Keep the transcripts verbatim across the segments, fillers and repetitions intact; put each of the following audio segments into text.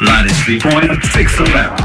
ninety-three point six eleven.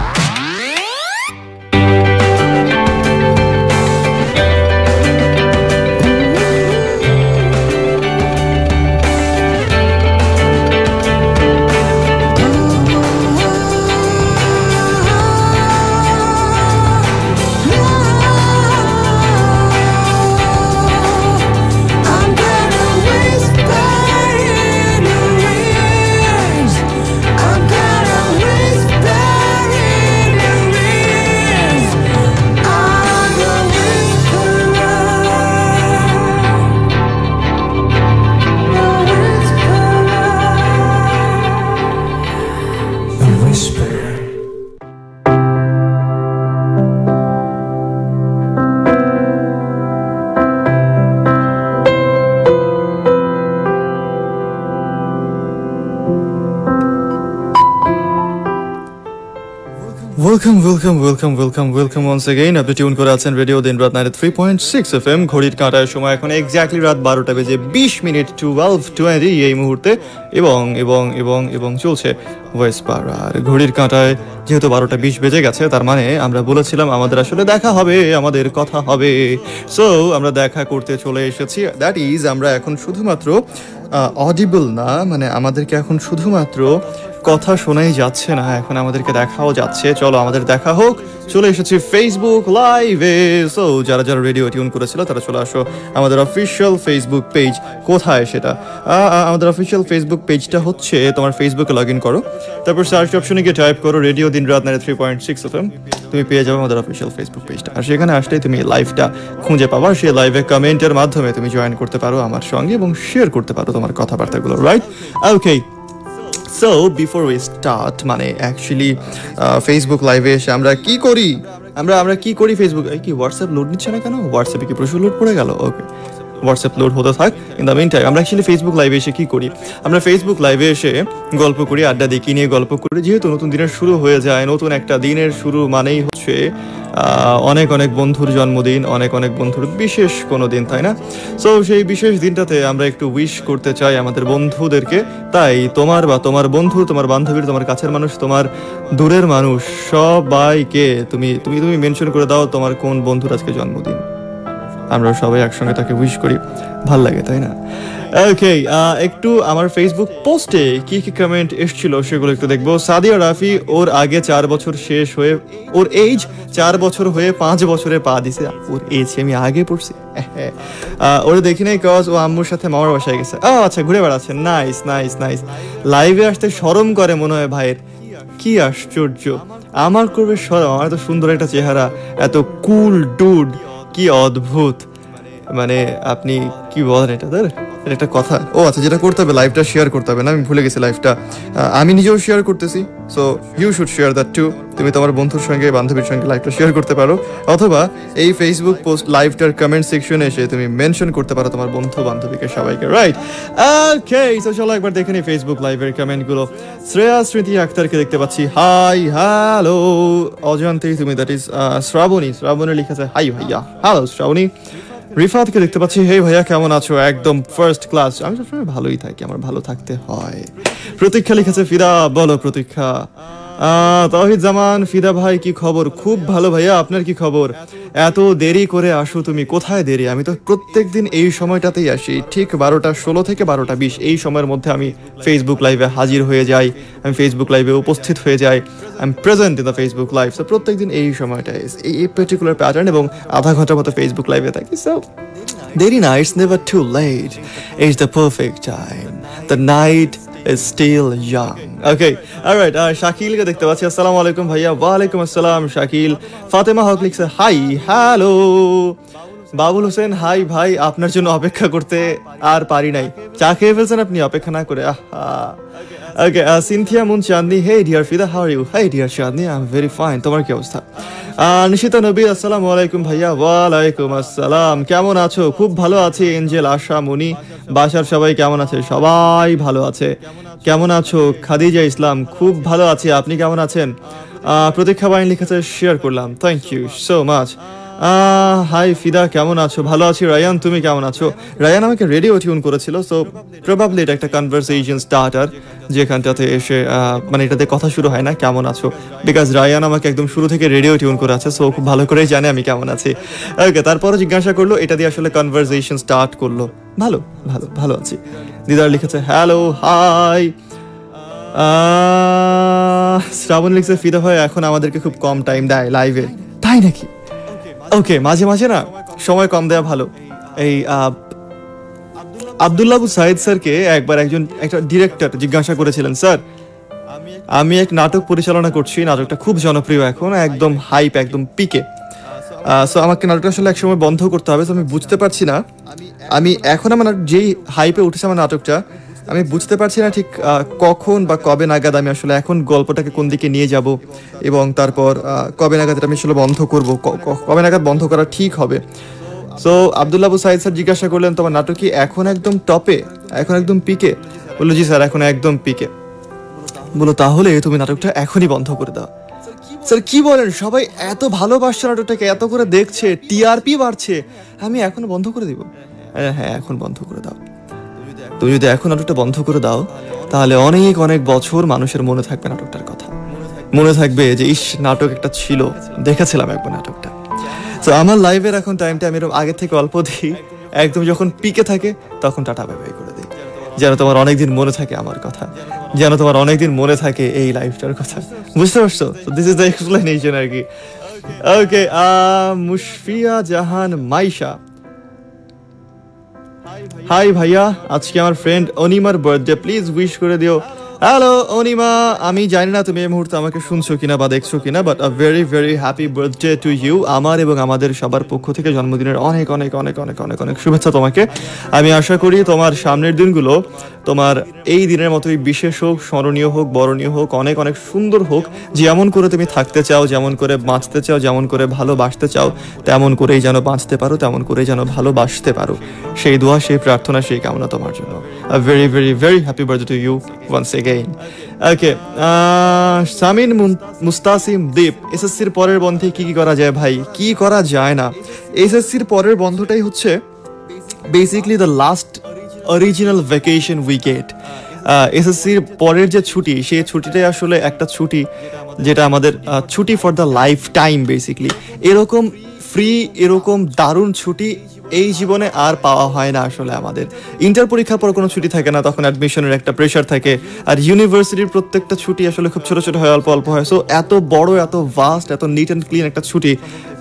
Welcome, welcome, welcome, welcome, welcome once again. Apni tune kore achen radio Dinrat ninety-three point six F M. Ghorir Kataye shomoy ekhon exactly রাত বারোটা বেজে বিশ minute twelve twenty এই মুহূর্তে এবং এবং এবং এবং চলছে ভয়েস পারার ঘড়ির কাঁটায়। যেহেতু বারোটা বিশ বেজে গেছে, তার মানে আমরা বলেছিলাম আমাদের আসলে দেখা হবে, আমাদের কথা হবে। সো আমরা দেখা করতে চলে এসেছি। দ্যাট ইজ আমরা এখন শুধুমাত্র অডিবল না, মানে আমাদেরকে এখন শুধুমাত্র কথা শোনাই যাচ্ছে না, এখন আমাদেরকে দেখাও যাচ্ছে। চলো আমাদের দেখা হোক। চলে এসেছি ফেসবুক লাইভে। সো যারা যারা রেডিও টিউন করেছিল তারা চলে আসো আমাদের অফিসিয়াল ফেসবুক পেজ। কোথায় সেটা? আমাদের অফিসিয়াল ফেসবুক পেজটা হচ্ছে, তোমার ফেসবুকে লগ ইন করো, তারপর সার্চ অপশনে গিয়ে টাইপ করো রেডিও দিনরাত ninety-three point six F M, তুমি পেয়ে যাবে আমাদের অফিসিয়াল ফেসবুক পেজটা। আর সেখানে আসলেই তুমি লাইভটা খুঁজে পাবা। সেই লাইভে কমেন্টের মাধ্যমে তুমি জয়েন করতে পারো আমার সঙ্গে এবং শেয়ার করতে পারো তোমার কথাবার্তাগুলো, right? Okay, so before we start, মানে অ্যাকচুয়ালি ফেসবুক লাইভে এসে আমরা কি করি, আমরা আমরা কি করি ফেসবুক কি হোয়াটসঅ্যাপ লোড নিচ্ছে না কেন? হোয়াটসঅ্যাপে কি প্রচুর লোড পড়ে গেল? ওকে, হোয়াটসঅ্যাপ লোড হতে থাক। ইন দ্য মিন টাইম আমরা অ্যাকচুয়ালি ফেসবুক লাইভে এসে কী করি? আমরা ফেসবুক লাইভে এসে গল্প করি, আড্ডা দিই। কী নিয়ে গল্প করি? যেহেতু নতুন দিনের শুরু হয়ে যায়, নতুন একটা দিনের শুরু মানেই হচ্ছে অনেক অনেক বন্ধুর জন্মদিন, অনেক অনেক বন্ধুর বিশেষ কোনো দিন, তাই না? সো সেই বিশেষ দিনটাতে আমরা একটু উইশ করতে চাই আমাদের বন্ধুদেরকে। তাই তোমার বা তোমার বন্ধু, তোমার বান্ধবীর, তোমার কাছের মানুষ, তোমার দূরের মানুষ, সবাইকে তুমি তুমি তুমি মেনশন করে দাও তোমার কোন বন্ধুর আজকে জন্মদিন। আমরা সবাই একসঙ্গে তাকে উইশ করি, ভাল লাগে, তাই না? ওকে, একটু আমার ফেসবুক পোস্টে কি কি কমেন্ট এসেছিল সেগুলো একটু দেখবো। সাদিয়া রাফি, ওর আগে চার বছর শেষ হয়ে ওর এইজ চার বছর হয়ে পাঁচ বছরে পা দিছে। ওর এইজ আমি আগে পড়ছি, ওরা দেখি নাই কজ ও আম্মুর সাথে মামার বাসায় গেছে। ও আচ্ছা, ঘুরে বেড়াচ্ছে। Nice nice nice. লাইভে আসতে শরম করে মনে হয় ভাইয়ের, কি আশ্চর্য! আমার করবে শরম, আমার তো সুন্দর একটা চেহারা, এত কুল ডুড, কি অদ্ভুত! মানে আপনি কি বলেন এটা? তার একটা কথা। ও আচ্ছা, যেটা করতে হবে লাইভটা শেয়ার করতে হবে না, আমি ভুলে গেছি। লাইভটা আমি নিজেও শেয়ার করতেছি, so you should share that too. তুমি তোমার বন্ধুর সঙ্গে, বান্ধবীর সঙ্গে লাইভটা শেয়ার করতে পারো, অথবা এই ফেসবুক পোস্ট লাইভটার কমেন্ট সেকশনে এসে তুমি মেনশন করতে পারো তোমার বন্ধু বান্ধবীকে, সবাইকে, রাইট? ওকে, সো চলো একবার দেখে নিই ফেসবুক লাইভের কমেন্টগুলো। শ্রেয়া স্মৃতি আক্তারকে দেখতে পাচ্ছি। Hi, hello. অজান্তেই তুমি, দ্যাট ইজ শ্রাবণী, শ্রাবণী লিখেছে হাই ভাইয়া। হ্যালো শ্রাবণী। রিফাতকে দেখতে পাচ্ছি। হে ভাইয়া, কেমন আছো? একদম ফার্স্ট ক্লাস। আমি সবসময় ভালোই থাকি, আমার ভালো থাকতে হয়। প্রতীক্ষা লিখেছে ফিদা। বলো প্রতীক্ষা। তাওহিদ জামান ফিদা, ভাই কি খবর? খুব ভালো ভাইয়া, আপনার কি খবর? এত দেরি করে আসো তুমি? কোথায় দেরি? আমি তো প্রত্যেক দিন এই সময়টাতেই আসি, ঠিক বারোটা ষোলো থেকে বারোটা বিশ, এই সময়ের মধ্যে আমি ফেসবুক লাইভে হাজির হয়ে যাই, আমি ফেসবুক লাইভে উপস্থিত হয়ে যাই। I am present in the Facebook live. So প্রত্যেক দিন এই সময়টায় এই পার্টিকুলার প্যাটার্ন এবং আধা ঘন্টার মতো ফেসবুক লাইভে থাকি। সো দেরি না, it's never too late, it's the perfect time, the night is still young. Okay, alright, uh, Shaqeel ko dekhte pachi. Assalamu alaikum bhaiya. Wa alaikum assalam Shaqeel. Fatima Hoglicks, hi, hello. Babul Hussein, hi bhai, apnar jonno opekkha korte ar pari nai, cha kheye felchen apni opekkha na kore, aha. Okay, uh, Cynthia Munchandi, hey dear Fida, how are you? Hey dear Shadni, I'm very fine, tomar ki obostha? uh, Nishita Nubia, assalamu alaikum bhaiya. Wa alaikum assalam, kemon acho? Khub bhalo achi Angel, Asha, Muni, bashar shobai kemon ache? Shobai bhalo ache. Kemon acho Khadija Islam? Khub bhalo achi, apni kemon achen? uh, Protiksha Bain likheche, share korlam, thank you so much. Hi Fida, কেমন আছো? ভালো আছি। Ryan, তুমি কেমন আছো? রায়ান আমাকে radio tune করেছিল, so probably এটা একটা কনভারসেশন স্টার্টার। যেখানটাতে এসে মানে এটাতে কথা শুরু হয় না কেমন আছো, বিকজ রায়ান আমাকে একদম শুরু থেকে রেডিও টিউন করে আছে, সো খুব ভালো করেই জানে আমি কেমন আছি। ওকে, তারপরও জিজ্ঞাসা করলো, এটা দিয়ে আসলে কনভারসেশন স্টার্ট করলো। ভালো ভালো ভালো আছি। দিদার লিখেছে হ্যালো হাই। শ্রাবণ লিখছে ফিদা হয় এখন আমাদেরকে খুব কম টাইম দেয় লাইভে। তাই নাকি? ওকে, মাঝে মাঝে না সময় কম দেওয়া ভালো। এই আব্দুল্লাহ সাইদ স্যারকে একবার একজন একটা ডিরেক্টর জিজ্ঞাসা করেছিলেন, স্যার আমি এক নাটক পরিচালনা করছি, নাটকটা খুব জনপ্রিয় এখন, একদম হাইপ, একদম পিকে, সো আমাকে নাটকটা আসলে একসময় বন্ধ করতে হবে, সো আমি বুঝতে পারছি না আমি এখন আমার যেই হাইপে উঠেছে আমার নাটকটা, আমি বুঝতে পারছি না ঠিক কখন বা কবে নাগাদ আমি আসলে এখন গল্পটাকে কোন দিকে নিয়ে যাব এবং তারপর কবে নাগাদ এটা আমি আসলে বন্ধ করবো, কবে নাগাদ বন্ধ করা ঠিক হবে। সো আবদুল্লাহ আবু সাইদ স্যার জিজ্ঞাসা করলেন, তোমার নাটক কি এখন একদম টপে, এখন একদম পিকে? বললো জি স্যার এখন একদম পিকে। বললো তাহলে তুমি নাটকটা এখনই বন্ধ করে দাও। স্যার কি বলেন, সবাই এত ভালোবাসছে নাটকটাকে, এত করে দেখছে, টিআরপি বাড়ছে, আমি এখন বন্ধ করে দিব? হ্যাঁ এখন বন্ধ করে দাও, তুমি যদি এখন নাটকটা বন্ধ করে দাও তাহলে অনেক অনেক বছর মানুষের মনে থাকবে নাটকটার কথা, মনে থাকবে যে ইস নাটক একটা ছিল, দেখেছিলাম একবার নাটকটা। তো আমার লাইভের এখন টাইমটা আমি এরকম আগে থেকে অল্প দিই, একদম যখন পিকে থাকে তখন টাটা বাই বাই করে দিই, যেন তোমার অনেকদিন মনে থাকে আমার কথা, যেন তোমার অনেকদিন মনে থাকে এই লাইভটার কথা, বুঝতে পারছো? দিস ইজ দ্য এক্সপ্লেনেশন আর কি। ওকে, মুশফিয়া জাহান মাইশা, হাই ভাইয়া আজকে আমার ফ্রেন্ড অনিমার বার্থডে, প্লিজ উইশ করে দিও। হ্যালো অনিমা, আমি জানি না তুমি এই মুহূর্তে আমাকে শুনছো কিনা বা দেখছো কিনা, but a very very happy birthday to you. আমার এবং আমাদের সবার পক্ষ থেকে জন্মদিনের অনেক অনেক অনেক অনেক অনেক অনেক শুভেচ্ছা তোমাকে। আমি আশা করি তোমার সামনের দিনগুলো তোমার এই দিনের মতোই বিশেষ হোক, স্মরণীয় হোক, বরণীয় হোক, অনেক অনেক সুন্দর হোক, যেমন করে তুমি থাকতে চাও, যেমন করে বাঁচতে চাও, যেমন করে ভালোবাসতে চাও, তেমন করেই যেন বাঁচতে পারো, তেমন করেই যেন ভালোবাসতে পারো। সেই দোয়া, সেই প্রার্থনা, সেই কামনা তোমার জন্য। A very very very happy birthday to you once again. Okay, Samin Mustasim দীপ, এসএসসির পরের বন্ধে কি কি করা যায় ভাই? কি করা যায় না? এসএসসির পরের বন্ধটাই হচ্ছে basically the last original vacation wicket. এসএসসির পরের যে ছুটি, সেই ছুটিটাই আসলে একটা ছুটি যেটা আমাদের ছুটি for the life time basically. এরকম ফ্রি, এরকম দারুণ ছুটি এই জীবনে আর পাওয়া হয় না আসলে আমাদের। ইন্টার পরীক্ষার পর কোনো ছুটি থাকে না, তখন অ্যাডমিশনের একটা প্রেশার থাকে, আর ইউনিভার্সিটির প্রত্যেকটা ছুটি আসলে খুব ছোটো ছোটো হয়, অল্প অল্প হয়। সো এত বড়, এত ভাস্ট, এত নিট অ্যান্ড ক্লিন একটা ছুটি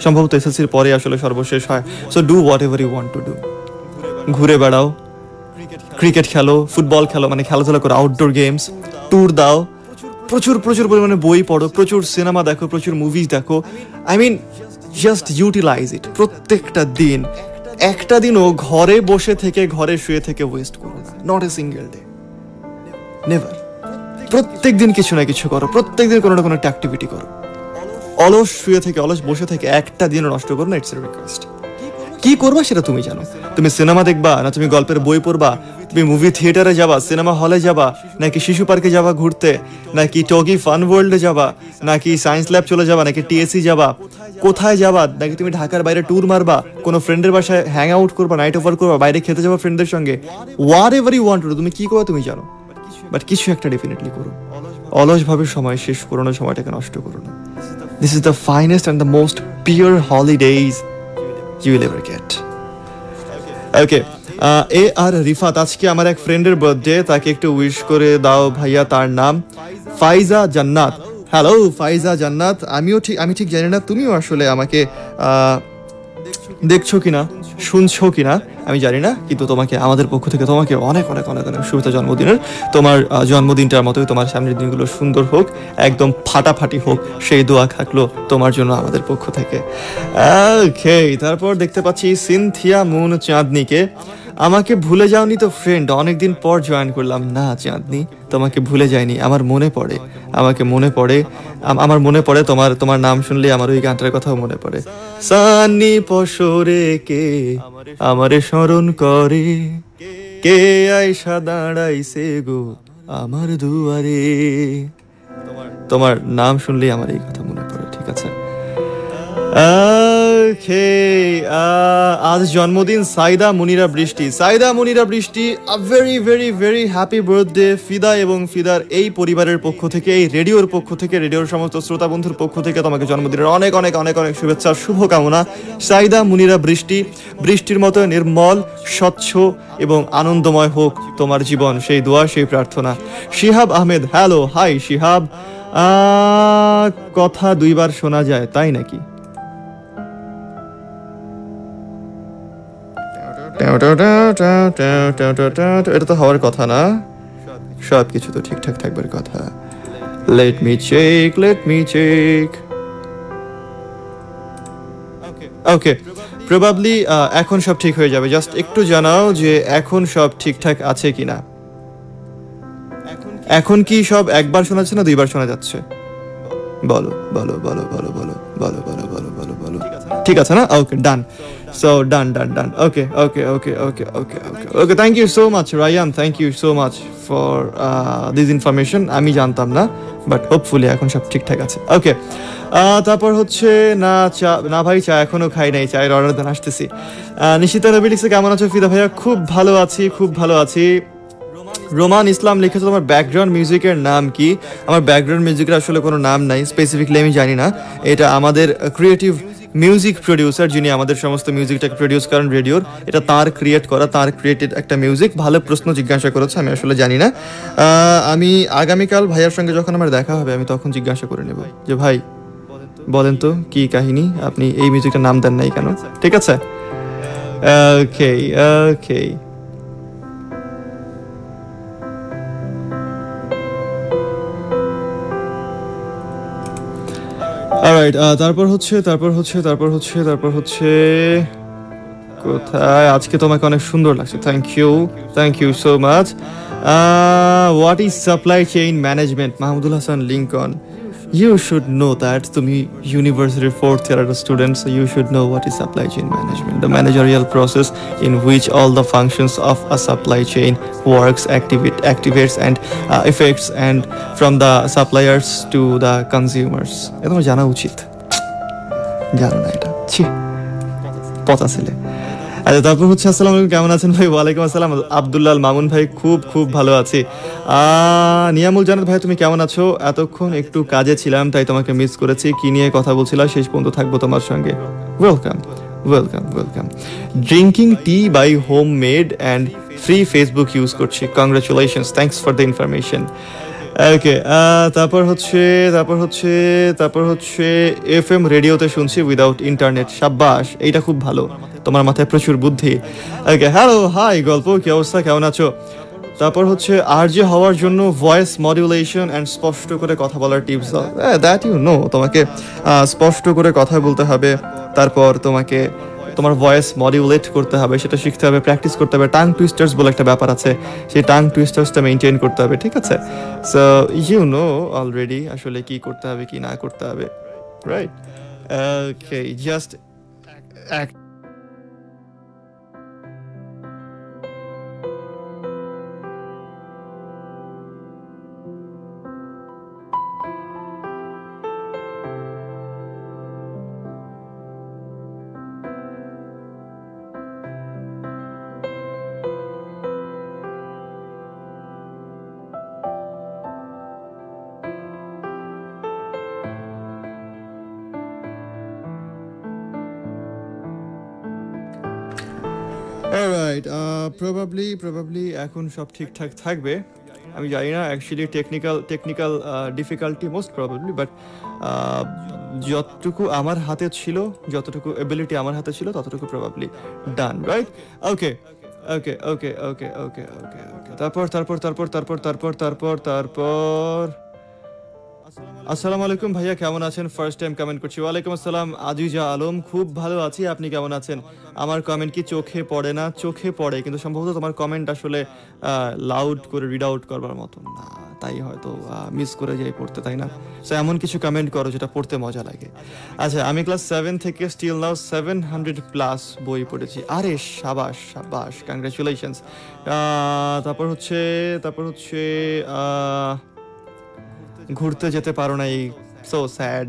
সম্ভবত এসএসসির পরে আসলে সর্বশেষ হয়। So do whatever you want to do, ঘুরে বেড়াও, ক্রিকেট খেলো, ফুটবল খেলো, মানে খেলাধুলা করো, আউটডোর গেমস, ট্যুর দাও, প্রচুর প্রচুর পরিমাণে বই পড়ো, প্রচুর সিনেমা দেখো, প্রচুর মুভিজ দেখো। I mean just utilise it. প্রত্যেকটা দিন, একটা দিনও ঘরে বসে থেকে, ঘরে শুয়ে থেকে ওয়েস্ট করো না, not a single day, never. প্রত্যেক দিন কিছু না কিছু করো, প্রত্যেক দিন কোনো না কোনো একটা অ্যাক্টিভিটি করো। অলস শুয়ে থেকে, অলস বসে থেকে একটা দিনও নষ্ট করো না, ইটস এ রিকোয়েস্ট। কি করবা সেটা তুমি জানো। তুমি সিনেমা দেখবা, না তুমি গল্পের বই পড়বা, তুমি মুভি থিয়েটারে যাবা, সিনেমা হলে যাবা, নাকি শিশু পার্কে যাবা ঘুরতে, নাকি টগি ফান ওয়ার্ল্ডে যাবা, নাকি সায়েন্স ল্যাব চলে যাবা, নাকি টিএসসি যাবা, কোথায় যাবা, নাকি তুমি ঢাকার বাইরে ট্যুর মারবা, কোনো ফ্রেন্ডের বাসায় হ্যাং আউট করবা, নাইট ওভার করবা, বাইরে খেতে যাবা ফ্রেন্ডদের সঙ্গে, whatever you want to do, তুমি কি করো তুমি জানো, বাট কিছু একটা ডেফিনেটলি করো। অলসভাবে সময় শেষ করো না, সময়টাকে নষ্ট করো না। This is the finest and the most pure holidays you will ever get. Okay, A R Rifat, আজকে আমার এক ফ্রেন্ডের বার্থডে, তাকে একটু উইশ করে দাও ভাইয়া। তার নাম ফাইজা জান্নাত। হ্যালো ফাইজা জান্নাত, আমিও ঠিক আমি ঠিক জানি না তুমিও আসলে আমাকে দেখছো কিনা, শুনছো কিনা আমি জানি না, কিন্তু তোমাকে আমাদের পক্ষ থেকে তোমাকে অনেক অনেক অনেক অনেক শুভেচ্ছা জন্মদিনের। তোমার জন্মদিনটার মতোই তোমার সামনের দিনগুলো সুন্দর হোক, একদম ফাটাফাটি হোক, সেই দোয়া থাকলো তোমার জন্য আমাদের পক্ষ থেকে। ওকে, তারপর দেখতে পাচ্ছি সিনথিয়া মুনচাঁদনিকে, আমাকে ভুলে যাওনি তো ফ্রেন্ড, অনেকদিন পর জয়েন করলাম। না চাঁদনি, তোমাকে ভুলে যায়নি, আমার মনে পড়ে, আমাকে মনে পড়ে, আমার মনে পড়ে তোমার, তোমার নাম শুনলে আমার ওই গানটার কথাও মনে পড়ে। সানি পশরে কে আমারে স্মরণ করে, কে আইসা দাঁড়াইছে গো আমার দুয়ারে, তোমার নাম শুনলে আমার এই কথা মনে পড়ে। ঠিক আছে, Okay, uh, Aaj Janmodin Saida Munira Brishti. Saida Munira Brishti, a very very very happy birthday. Fida ebong Fidar ei poribarer pokkho theke, ei radio r pokkho theke, radio r somosto shrota bondhur pokkho theke tomake Janmodiner onek onek onek onek shubhechha shubho kamona. Saida Munira Brishti, Brishtir moto nirmol, shochcho ebong anondomoy hok tomar jibon. Shei dua shei prarthona. Shihab Ahmed, hello, hi Shihab. Ah, kotha duibar shona jay tai naki. এটা তো হওয়ার কথা না, সব কিছু তো ঠিকঠাক থাকবার কথা। Let me check, let me check. Okay, probably এখন সব ঠিক হয়ে যাবে। জাস্ট একটু জানাও যে এখন সব ঠিকঠাক আছে কিনা। এখন কি সব একবার শোনা যাচ্ছে না দুইবার শোনা যাচ্ছে? বলো বলো বলো বলো বলো বলো বলো বলো বলো বলো। ঠিক আছে না? Okay, done. So done, done, done. Okay, okay, okay, okay, okay, okay, okay. Thank you so much, Ryan. Thank you so much for uh, this information. I জানতাম না, but hopefully এখন সব ঠিকঠাক আছে। Okay. তারপর হচ্ছে না চা না ভাই চা এখনো খাই নাই, চায়ের অর্ডার দেন আসতেছি। নিশিতা নবী লিখছে কেমন আছো ফিদা ভাইয়া? খুব ভালো আছি, খুব ভালো আছি। রোমান ইসলাম লিখেছে তোমার ব্যাকগ্রাউন্ড মিউজিকের নাম কি? আমার ব্যাকগ্রাউন্ড মিউজিকের আসলে কোনো নাম নাই স্পেসিফিকলি, আমি জানি না। এটা আমাদের ক্রিয়েটিভ মিউজিক প্রোডিউসার, যিনি আমাদের সমস্ত মিউজিকটাকে প্রডিউস করেন রেডিওর, এটা তার ক্রিয়েট করা, তার ক্রিয়েটেড একটা মিউজিক। ভালো প্রশ্ন জিজ্ঞাসা করেছে, আমি আসলে জানি না। আমি আগামীকাল ভাইয়ার সঙ্গে যখন আমার দেখা হবে আমি তখন জিজ্ঞাসা করে নেব যে ভাই বলেন তো কি কাহিনী, আপনি এই মিউজিকটার নাম দেন নাই কেন? ঠিক আছে, ওকে ওকে। অলরাইট, তারপর হচ্ছে তারপর হচ্ছে তারপর হচ্ছে তারপর হচ্ছে কোথায় আজকে তোমাকে অনেক সুন্দর লাগছে। Thank you, thank you so much. What is supply chain management? Mahmudul Hasan Lincoln. You should know that, তুমি ইউনিভার্সিটির ফোর্থ ইয়ারের students, you should know what is supply chain management, the managerial process in which all the functions of a supply chain works, activate activates and effects and from the suppliers to the consumers. এটা তোমার জানা উচিত, জানো না এটা, ছি কথা ছেলে। আচ্ছা, তারপর হচ্ছে আসসালামু আলাইকুম, কেমন আছেন ভাই? ওয়ালাইকুম আসসালাম আব্দুল্লাহ মামুন ভাই, খুব খুব ভালো আছি। নিয়ামুল জানাত ভাই তুমি কেমন আছো? এতক্ষণ একটু কাজে ছিলাম তাই তোমাকে মিস করেছি। কি নিয়ে কথা বলছিলাম শেষ পর্যন্ত থাকবো তোমার সঙ্গে। Welcome welcome welcome. Drinking tea by home made and free Facebook use করছি, congratulations, thanks for the information. Okay, তারপর হচ্ছে তারপর হচ্ছে তারপর হচ্ছে এফ এম রেডিওতে শুনছি উইদাউট ইন্টারনেট, সাব্বাস, এইটা খুব ভালো, তোমার মাথায় প্রচুর বুদ্ধি। ওকে, হ্যালো হাই গল্প, কি অবস্থা, কেমন আছো? তারপর হচ্ছে আর যে হওয়ার জন্য ভয়েস মডুলেশন অ্যান্ড স্পষ্ট করে কথা বলার টিপস দাও। দ্যাট ইউ নো, তোমাকে স্পষ্ট করে কথা বলতে হবে, তারপর তোমাকে তোমার ভয়েস মডিউলেট করতে হবে, সেটা শিখতে হবে, প্র্যাকটিস করতে হবে। টাং টুইস্টার্স বলে একটা ব্যাপার আছে, সেই টাং টুইস্টার্সটা মেনটেন করতে হবে। ঠিক আছে, সো ইউ নো অলরেডি আসলে কি করতে হবে কি না করতে হবে, right? Okay, just act. Probably probably এখন সব ঠিকঠাক থাকবে, আমি জানি না actually, technical technical difficulty most probably, but যতটুকু আমার হাতে ছিল, যতটুকু এবিলিটি আমার হাতে ছিল ততটুকু প্রবাবলি ডান, রাইট? ওকে okay okay okay okay okay ওকে। তারপর তারপর তারপর তারপর তারপর তারপর তারপর আসসালামু আলাইকুম ভাইয়া, কেমন আছেন? ফার্স্ট টাইম কমেন্ট করছি। ওয়ালাইকুম আসসালাম আজিজা আলম, খুব ভালো আছি, আপনি কেমন আছেন? আমার কমেন্ট কি চোখে পড়ে না? চোখে পড়ে, কিন্তু সম্ভবত তোমার কমেন্ট আসলে লাউড করে রিড আউট করবার মতো না, তাই হয়তো মিস করে যাই পড়তে, তাই না? সো এমন কিছু কমেন্ট করো যেটা পড়তে মজা লাগে। আচ্ছা, আমি ক্লাস সেভেন থেকে still now seven hundred plus বই পড়েছি। আরে সাবাস সাবাস, কংগ্রাচুলেশনস। তারপর হচ্ছে তারপর হচ্ছে ঘুরতে যেতে পারো না, এই সো স্যাড।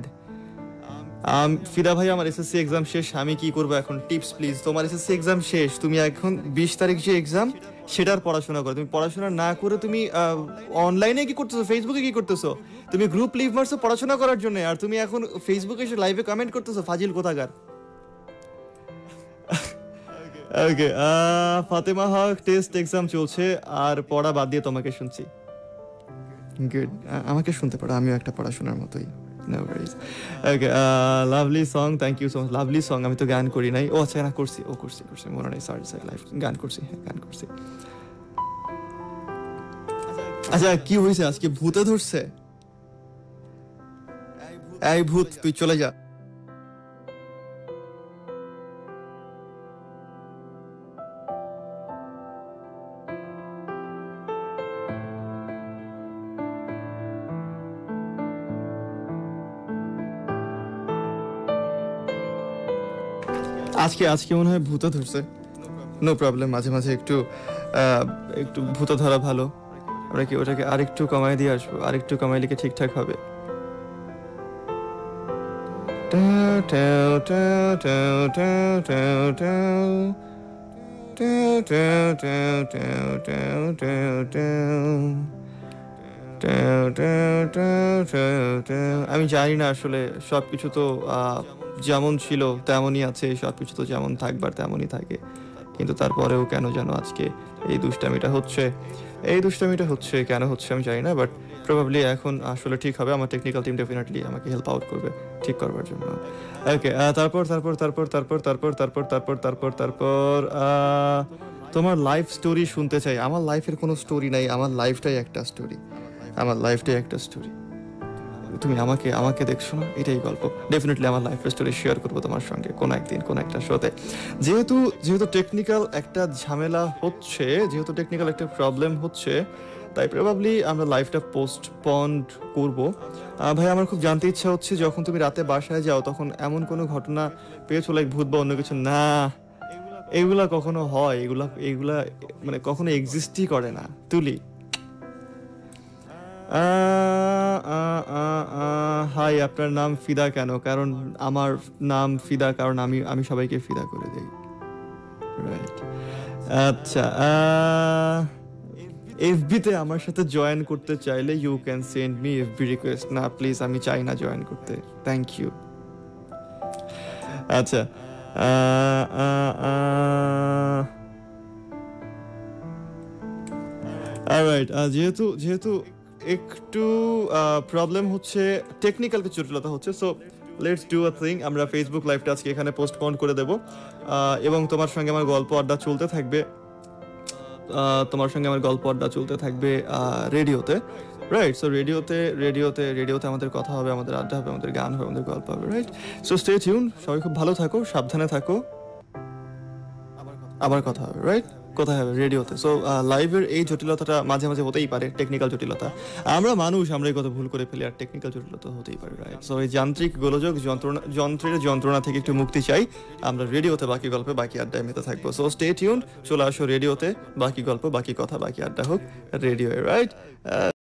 ফিদা ভাই, আমার এসএসসি এক্সাম শেষ, আমি কি করব এখন? Tips please. তোমার এসএসসি এক্সাম শেষ, তুমি এখন বিশ তারিখ যে এক্সাম সেটার পড়াশোনা করো। তুমি পড়াশোনা না করে তুমি অনলাইনে কি করতেছো, ফেসবুকে কি করতেছো? তুমি গ্রুপ লিভ মারছো পড়াশোনা করার জন্য, আর তুমি এখন ফেসবুকে এসে লাইভে কমেন্ট করতেছো, ফাজিল কোথাকার। Okay, Fatema Haque, test exam চলছে আর পড়া বাদ দিয়ে তোমাকে শুনছি। গুড, আমাকে শুনতে পারো, আমিও একটা পড়াশোনার মতোই। No worries. Okay, uh, lovely song. Thank you so much. Lovely song. আমি তো গান করি নাই। ও আচ্ছা, না করছি, ও করছি করছি মনে নাই, সরি সরি, লাইভ গান করছি, হ্যাঁ গান করছি। আচ্ছা কি হয়েছে আজকে? ভূতে ধরছে? এই ভূত তুই চলে যা। আজকে আজকে মনে হয় ভূত ধরছে। নো প্রবলেম, মাঝে মাঝে একটু একটু ভূত ধরা ভালো। আমরা কি ওটাকে আরেকটু কমাই দিয়ে আসবো? আরেকটু কমাই লিখে ঠিকঠাক হবে। আমি জানি না আসলে, সবকিছু তো যেমন ছিল তেমনই আছে, সবকিছু তো যেমন থাকবার তেমনই থাকে, কিন্তু তারপরেও কেন যেন আজকে এই দুষ্টামিটা হচ্ছে, এই দুষ্টামিটা হচ্ছে কেন হচ্ছে আমি জানি না, বাট প্রবাবলি এখন আসলে ঠিক হবে। আমার টেকনিক্যাল টিম ডেফিনেটলি আমাকে হেল্প আউট করবে ঠিক করবার জন্য। ওকে, তারপর তারপর তারপর তারপর তারপর তারপর তারপর তারপর তারপর তোমার লাইফ স্টোরি শুনতে চাই। আমার লাইফের কোনো স্টোরি নাই, আমার লাইফটাই একটা স্টোরি, আমার লাইফটাই একটা স্টোরি। তুমি আমাকে আমাকে দেখছো না, এটাই গল্প। ডেফিনেটলি আমার লাইফ স্টোরি শেয়ার করবো তোমার সঙ্গে কোনো একদিন, কোনো একটা শোতে। যেহেতু যেহেতু টেকনিক্যাল একটা ঝামেলা হচ্ছে, যেহেতু টেকনিক্যাল একটা প্রবলেম হচ্ছে, তাই প্রবাবলি আমরা লাইফটা পোস্টপন্ড করবো। ভাই, আমার খুব জানতে ইচ্ছা হচ্ছে, যখন তুমি রাতে বাসায় যাও তখন এমন কোনো ঘটনা পেয়েছো, লাইক ভূত বা অন্য কিছু? না, এগুলা কখনো হয়, এগুলা এগুলা মানে কখনো এক্সিস্টই করে না। তুলি, হাই, আপনার নাম ফিদা কেন? কারণ আমার নাম ফিদা, কারণ আমি আমি সবাইকে ফিদা করে দেই। আচ্ছা, এফবিতে আমার সাথে জয়েন করতে চাইলে you can send me FB request. না প্লিজ, আমি চাই না জয়েন করতে, থ্যাংক ইউ। আচ্ছা, অলরাইট, যেহেতু যেহেতু একটু প্রবলেম হচ্ছে, টেকনিক্যাল কিছু জটিলতা হচ্ছে, so let's do a thing. আমরা ফেসবুক লাইভটা আজকে এখানে পোস্টপন্ড করে দেব, এবং তোমার সঙ্গে আমার গল্প আড্ডা চলতে থাকবে, তোমার সঙ্গে আমার গল্প আড্ডা চলতে থাকবে রেডিওতে, রাইট? সো রেডিওতে রেডিওতে রেডিওতে আমাদের কথা হবে, আমাদের আড্ডা হবে, আমাদের গান হবে, আমাদের গল্প হবে, রাইট? সো স্টে টিউন, সবাই খুব ভালো থাকো, সাবধানে থাকো, আবার কথা হবে, রাইট? কোথায় হবে? রেডিওতে। সো লাইভের এই জটিলতাটা মাঝে মাঝে হতেই পারে, টেকনিক্যাল জটিলতা, আমরা মানুষ, আমরা এই কথা ভুল করে ফেলি, আর টেকনিক্যাল জটিলতা হতেই পারে, রাইট? সো এই যান্ত্রিক গোলযোগ, যন্ত্রণা, যন্ত্রের যন্ত্রণা থেকে একটু মুক্তি চাই। আমরা রেডিওতে বাকি গল্পে বাকি আড্ডায় মেতে থাকবো, সো স্টে টিউন, চলে আসো রেডিওতে, বাকি গল্প, বাকি কথা, বাকি আড্ডা হোক রেডিওয়ে, রাইট?